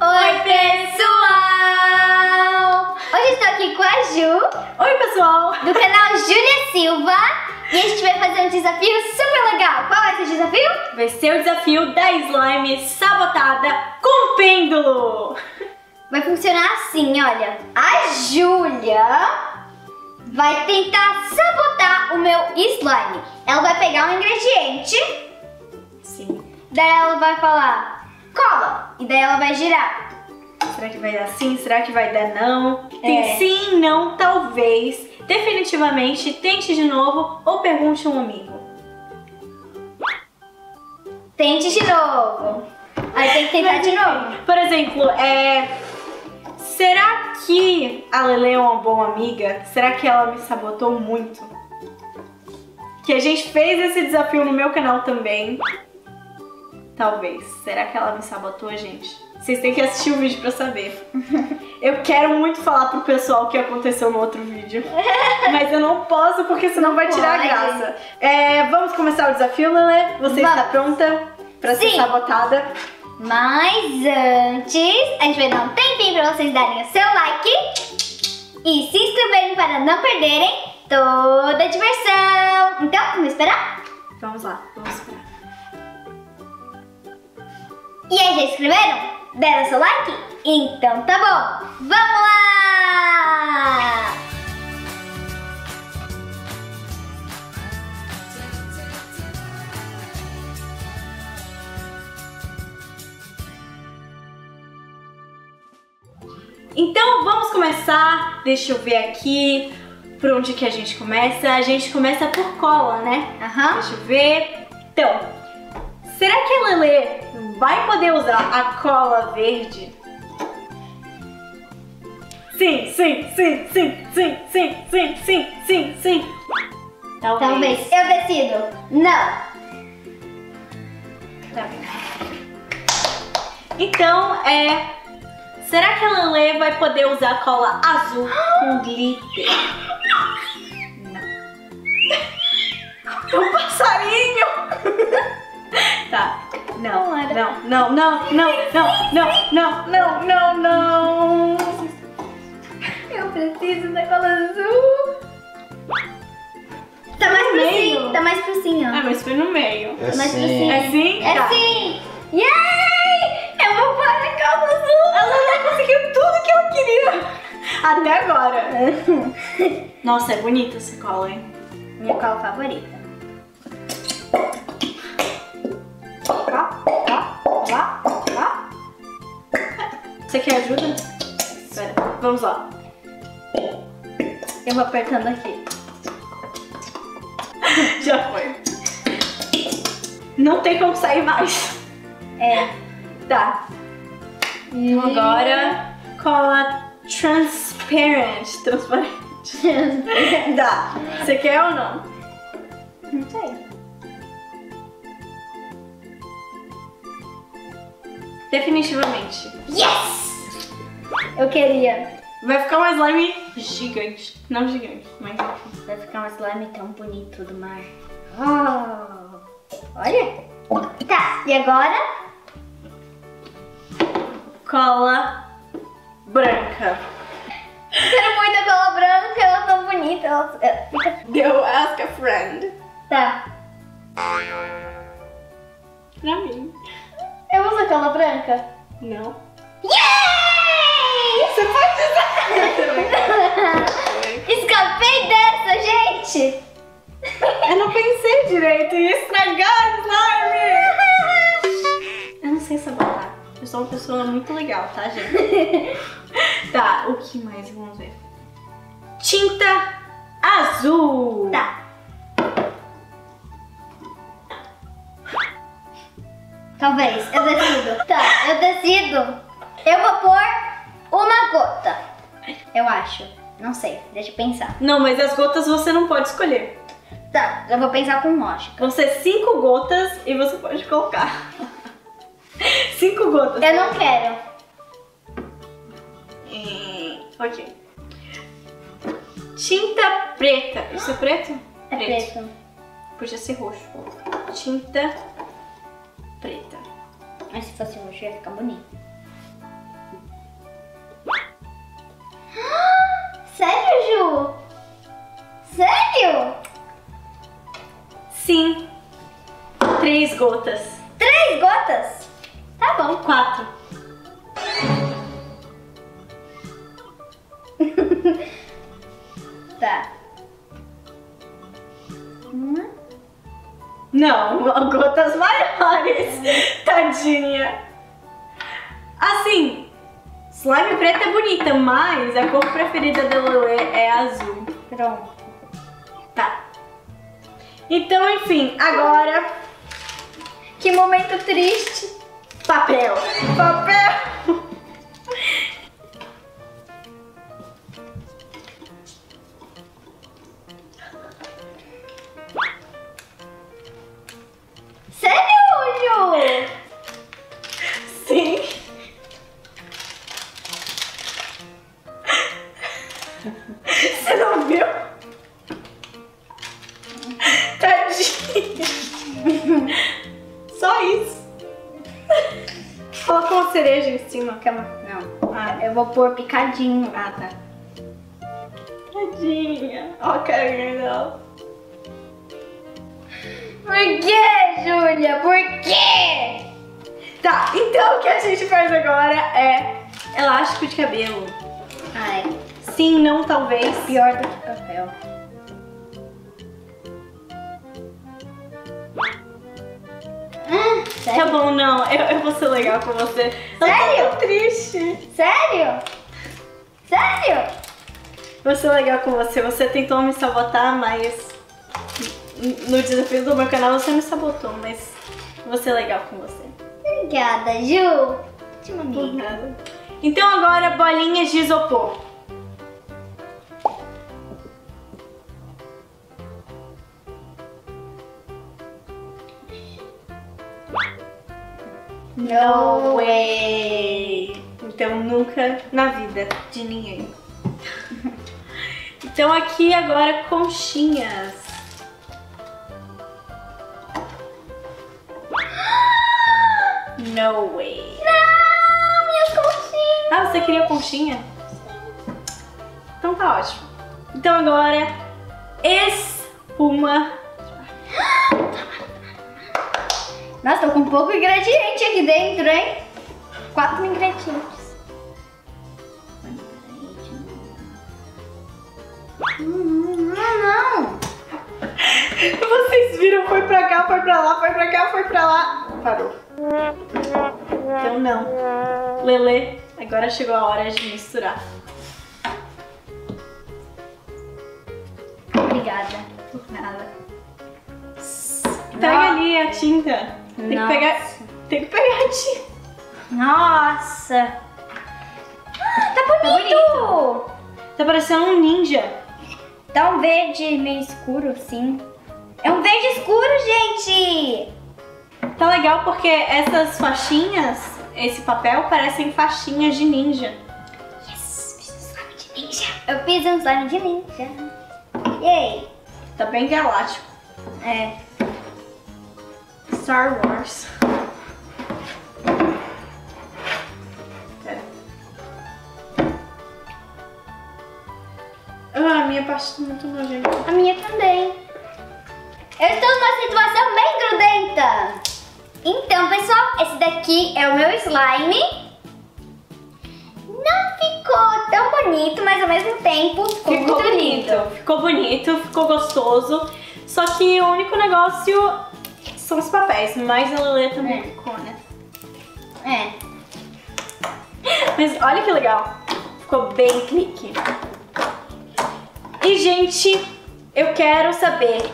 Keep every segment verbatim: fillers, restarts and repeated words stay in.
Oi, pessoal! Hoje estou aqui com a Ju. Oi, pessoal! Do canal Júlia Silva. E a gente vai fazer um desafio super legal. Qual vai ser o desafio? Vai ser o desafio da slime sabotada com pêndulo. Vai funcionar assim, olha. A Júlia vai tentar sabotar o meu slime. Ela vai pegar um ingrediente. Sim. Daí ela vai falar... cola! E daí ela vai girar. Será que vai dar sim? Será que vai dar não? Tem é. sim, não, talvez. Definitivamente, tente de novo ou pergunte a um amigo. Tente de novo. Aí tem que tentar de novo. Por exemplo, é... será que a Lele é uma boa amiga? Será que ela me sabotou muito? Que a gente fez esse desafio no meu canal também. Talvez. Será que ela me sabotou, gente? Vocês têm que assistir o vídeo pra saber. Eu quero muito falar pro pessoal o que aconteceu no outro vídeo. Mas eu não posso, porque senão não vai tirar pode. a graça. É, vamos começar o desafio, Lelê? Você vamos. está pronta pra Sim. ser sabotada? Mas antes, a gente vai dar um tempinho pra vocês darem o seu like. E se inscreverem para não perderem toda a diversão. Então, vamos esperar? Vamos lá, vamos esperar. E aí, já inscreveram? Deram seu like? Então tá bom! Vamos lá! Então vamos começar. Deixa eu ver aqui por onde que a gente começa. A gente começa por cola, né? Aham. Deixa eu ver. Então, será que a Lelê vai poder usar a cola verde? Sim, sim, sim, sim, sim, sim, sim, sim, sim, sim. Talvez. Talvez. Eu decido. Não. Tá bem. Então, é... será que a Lelê vai poder usar a cola azul com glitter? Não. É um passarinho! Tá. Não, não, não, não, não, não, não, não, não, não, não. Eu preciso da cola azul. Tá mais pro sim, tá mais pro sim, ó. Ah, mas foi no meio. É sim. É sim? É sim. Yay! Eu vou pôr a cola azul. Ela já conseguiu tudo que eu queria. Até agora. Nossa, é bonita essa cola, hein? Minha cola favorita. Você quer ajuda? Espera, vamos lá. Eu vou apertando aqui. Já foi. Não tem como sair mais. É. Tá. Então agora cola transparent. Transparente. Transparente. Tá. Você quer ou não? Não sei. Definitivamente. Yes! Eu queria. Vai ficar um slime gigante. Não gigante, mas... vai ficar um slime tão bonito do mar. Oh, olha. Tá, e agora? Cola branca. Quero muito a cola branca, ela é tão bonita. Ela fica... Go ask a friend. Tá. Pra mim. Eu uso a cola branca? Não. Yay! Você pode usar! Escapei dessa, gente! Eu não pensei direito, ia estragar os nomes! Eu não sei sabotar. Eu sou uma pessoa muito legal, tá, gente? Tá, o que mais? Vamos ver. Tinta azul! Tá. Talvez, eu decido. Tá, eu decido. Eu vou pôr uma gota. Eu acho. Não sei, deixa eu pensar. Não, mas as gotas você não pode escolher. Tá, eu vou pensar com lógica. Vão ser cinco gotas e você pode colocar. Cinco gotas. Eu não quero. Hum, ok. Tinta preta. Isso é preto? É preto. preto. Podia ser roxo. Tinta preta. Mas se fosse roxo ia ficar bonito. Sério? Sim. Três gotas. Três gotas? Tá bom. Quatro. Tá. Uma? Não, gotas maiores. Tadinha. Assim, slime preta é bonita, mas a cor preferida da Lelê é azul. Pronto. Tá. Então, enfim, agora... Que momento triste. Papel. Papel. Sério, Ju? Sim. Você não viu? Tadinha. Só isso. Colocou cereja em cima. Não. Ah, eu vou pôr picadinho. Ah, tá. Tadinha. Ó, carinha. Por que, Júlia? Por quê? Tá, então o que a gente faz agora é elástico de cabelo. Ai. Sim, não, talvez. Pior do que papel. Hum, sério? Tá bom, não. Eu, eu vou ser legal com você. Sério? Eu tô triste. Sério? Sério? Vou ser legal com você. Você tentou me sabotar, mas... No desafio do meu canal você me sabotou, mas vou ser legal com você. Obrigada, Ju. Te mandei. Então agora bolinhas de isopor. No way! Então nunca na vida de ninguém. Então aqui agora conchinhas. No way. Não, minhas conchinhas. Ah, você queria conchinha? Sim. Então tá ótimo. Então agora, espuma. Nossa, tô com pouco ingrediente aqui dentro, hein? Quatro ingredientes. Não, não, não. Vocês viram, foi pra cá, foi pra lá, foi pra cá, foi pra lá. Parou. Então não. Lelê, agora chegou a hora de misturar. Obrigada por nada. Pega ali a tinta. Tem que pegar, tem que pegar a tinta. Nossa. Ah, tá bonito. Tá bonito. Tá parecendo um ninja. Tá um verde meio escuro, sim. É um verde escuro, gente. Tá legal porque essas faixinhas, esse papel, parecem faixinhas de ninja. Yes, fiz um slime de ninja. Eu fiz um slime de ninja. Yay. Tá bem galáctico. É. Star Wars. É. Ah, a minha parte tá muito nojenta. A minha também. Eu estou numa situação bem grudenta. Então, pessoal, esse daqui é o meu slime. Não ficou tão bonito, mas ao mesmo tempo ficou, ficou muito bonito. bonito. Ficou bonito, ficou gostoso. Só que o único negócio são os papéis, mas a Lelê também é. ficou, né? É. Mas olha que legal. Ficou bem clique. E, gente, eu quero saber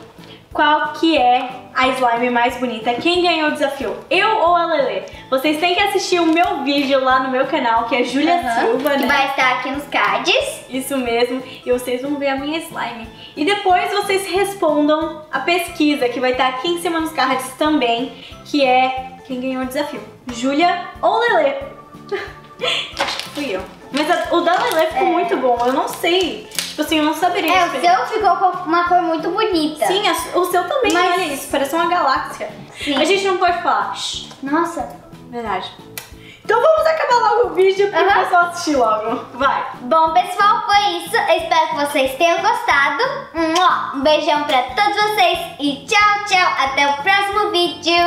qual que é a slime mais bonita. Quem ganhou o desafio? Eu ou a Lelê? Vocês têm que assistir o meu vídeo lá no meu canal, que é Júlia uhum, Silva, né? Que vai estar aqui nos cards. Isso mesmo. E vocês vão ver a minha slime. E depois vocês respondam a pesquisa, que vai estar aqui em cima nos cards também, que é quem ganhou o desafio. Júlia ou Lelê? Fui eu. Mas a, o da Lelê ficou é. muito bom. Eu não sei... Tipo assim, eu não saberia. É, o seu ficou com uma cor muito bonita. Sim, o seu também, mas... olha isso, parece uma galáxia. Sim. A gente não pode falar. Nossa. Verdade. Então vamos acabar logo o vídeo para o pessoal assistir logo. Vai. Bom, pessoal, foi isso. Eu espero que vocês tenham gostado. Um beijão para todos vocês e tchau, tchau. Até o próximo vídeo.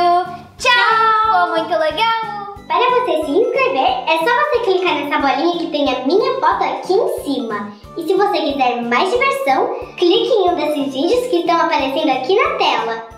Tchau. Tchau! Foi muito legal! Para você se inscrever, é só você clicar nessa bolinha que tem a minha foto aqui em cima. E se você quiser mais diversão, clique em um desses vídeos que estão aparecendo aqui na tela.